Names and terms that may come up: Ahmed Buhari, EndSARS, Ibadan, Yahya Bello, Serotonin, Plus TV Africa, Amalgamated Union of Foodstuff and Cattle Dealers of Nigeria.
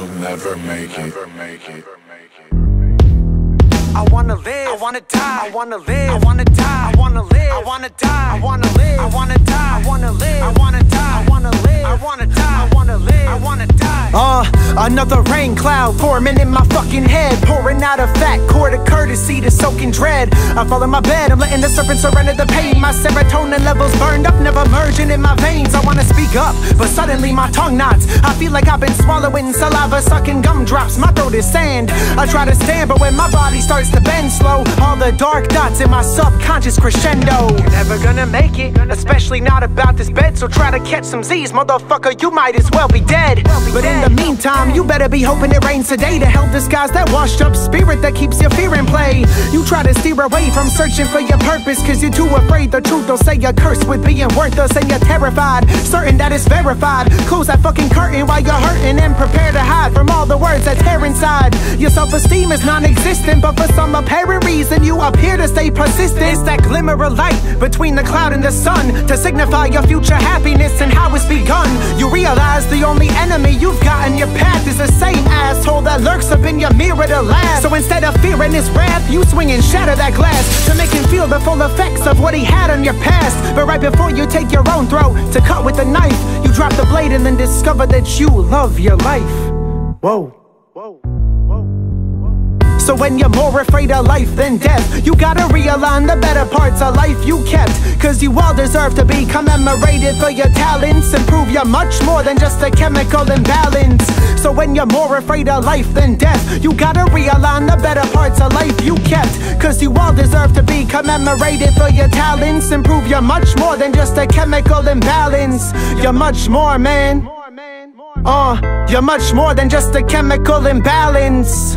you'll never make it. I wanna live, I wanna die, I wanna live, I wanna die, I wanna live, I wanna die, I wanna live, I wanna die, I wanna live, I wanna die, I wanna live, I wanna die, I wanna live, I wanna die. Another rain cloud forming in my fucking head, pouring out a fat cord of courtesy to soak in dread. I fall in my bed, I'm letting the serpent surrender the pain. My serotonin levels burned up, never merging in my veins. I wanna speak up, but suddenly my tongue knots. I feel like I've been swallowing saliva, sucking gumdrops. My throat is sand, I try to stand, but when my body starts to bend slow, all the dark dots in my subconscious crescendo. You're never gonna make it, especially not about this bed. So try to catch some Z's, motherfucker, you might as well be dead. But in the meantime, you better be hoping it rains today to help disguise that washed up spirit that keeps your fear in play. You try to steer away from searching for your purpose, cause you're too afraid the truth. They'll say you're cursed with being worthless, and you're terrified, certain that it's verified. Close that fucking curtain while you're hurting, and prepare to hide from all the words that tear inside. Your self-esteem is non-existent, but for some apparent reason you appear to stay persistent. It's that glimmer of light between the cloud and the sun to signify your future happiness and how it's begun. You realize the only enemy you've got in your path is the same asshole that lurks up in your mirror to laugh. So instead of fearing his wrath, you swing and shatter that glass to make him feel the full effects of what he had on your past. But right before you take your own throat to cut with a knife, you drop the blade and then discover that you love your life. Whoa. So when you're more afraid of life than death, you gotta realign the better parts of life you kept. Cause you all deserve to be commemorated for your talents and prove you're much more than just a chemical imbalance. So when you're more afraid of life than death, you gotta realign the better parts of life you kept. Cause you all deserve to be commemorated for your talents and prove you're much more than just a chemical imbalance. You're much more, man. You're much more than just a chemical imbalance.